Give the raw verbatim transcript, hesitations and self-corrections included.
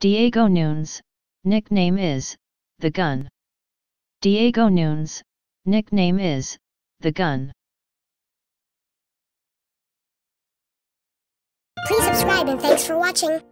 Diego Nunes, nickname is, The Gun. Diego Nunes, nickname is, The Gun. Please subscribe and thanks for watching.